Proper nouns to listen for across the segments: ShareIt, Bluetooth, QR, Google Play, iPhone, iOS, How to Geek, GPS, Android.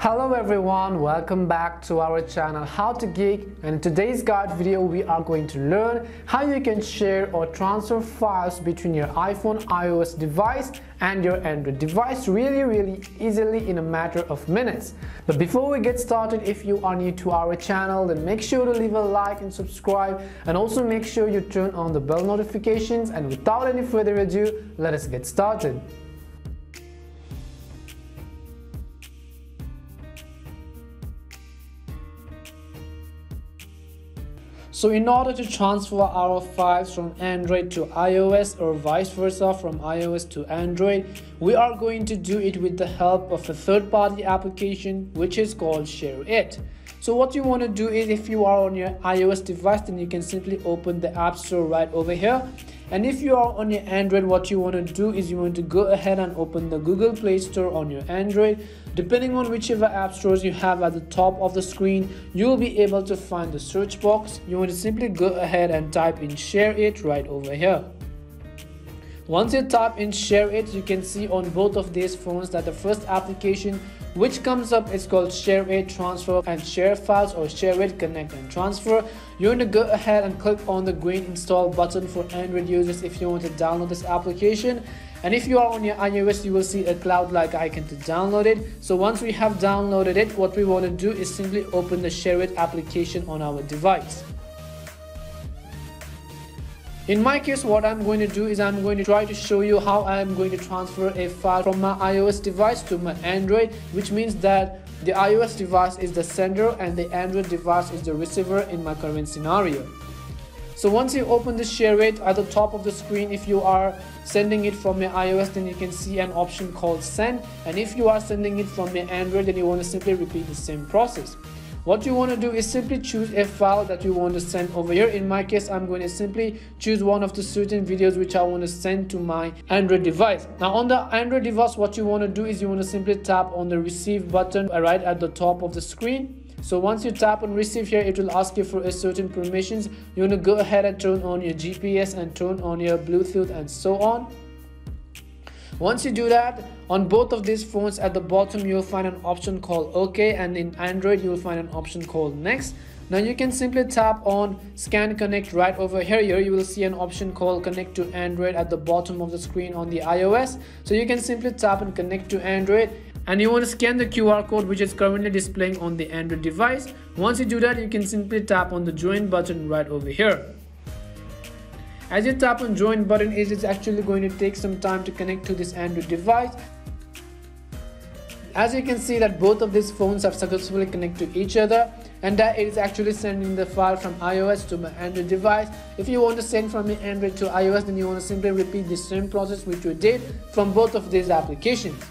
Hello everyone, welcome back to our channel How to Geek, and in today's guide video we are going to learn how you can share or transfer files between your iPhone iOS device and your Android device really easily in a matter of minutes. But before we get started, if you are new to our channel, then make sure to leave a like and subscribe, and also make sure you turn on the bell notifications. And without any further ado, let us get started. So in order to transfer our files from Android to iOS or vice versa from iOS to Android, we are going to do it with the help of a third-party application which is called ShareIt. So what you want to do is, if you are on your iOS device, then you can simply open the App Store right over here. And if you are on your Android, what you want to do is you want to go ahead and open the Google Play Store on your Android. Depending on whichever app stores you have at the top of the screen, you'll be able to find the search box. You want to simply go ahead and type in ShareIt right over here. Once you type in ShareIt, you can see on both of these phones that the first application which comes up is called ShareIt Transfer and Share Files, or ShareIt Connect and Transfer. You want to go ahead and click on the green install button for Android users if you want to download this application. And if you are on your iOS, you will see a cloud-like icon to download it. So once we have downloaded it, what we want to do is simply open the ShareIt application on our device. In my case, what I'm going to do is I'm going to try to show you how I'm going to transfer a file from my iOS device to my Android, which means that the iOS device is the sender and the Android device is the receiver in my current scenario. So once you open the ShareIt, at the top of the screen, if you are sending it from your iOS, then you can see an option called Send, and if you are sending it from your Android, then you want to simply repeat the same process. What you want to do is simply choose a file that you want to send over here. In my case, I'm going to simply choose one of the certain videos which I want to send to my Android device. Now on the Android device, what you want to do is you want to simply tap on the receive button right at the top of the screen. So once you tap on receive here, it will ask you for a certain permissions. You want to go ahead and turn on your GPS and turn on your Bluetooth and so on. Once you do that, on both of these phones at the bottom you'll find an option called OK, and in Android you'll find an option called Next. Now you can simply tap on Scan Connect right over here. Here you will see an option called Connect to Android at the bottom of the screen on the iOS. So you can simply tap on Connect to Android, and you want to scan the QR code which is currently displaying on the Android device. Once you do that, you can simply tap on the Join button right over here. As you tap on join button, it is actually going to take some time to connect to this Android device. As you can see that both of these phones have successfully connected to each other, and that it is actually sending the file from iOS to my Android device. If you want to send from your Android to iOS, then you want to simply repeat the same process which you did from both of these applications.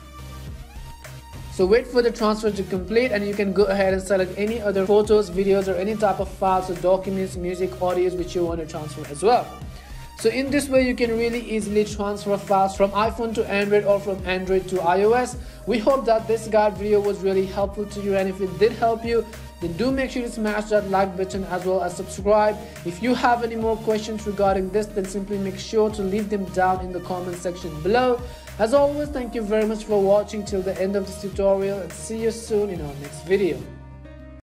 So wait for the transfer to complete, and you can go ahead and select any other photos, videos, or any type of files or documents, music, audios which you want to transfer as well. So in this way, you can really easily transfer files from iPhone to Android or from Android to iOS. We hope that this guide video was really helpful to you, and if it did help you, then do make sure to smash that like button as well as subscribe. If you have any more questions regarding this, then simply make sure to leave them down in the comment section below. As always, thank you very much for watching till the end of this tutorial, and see you soon in our next video.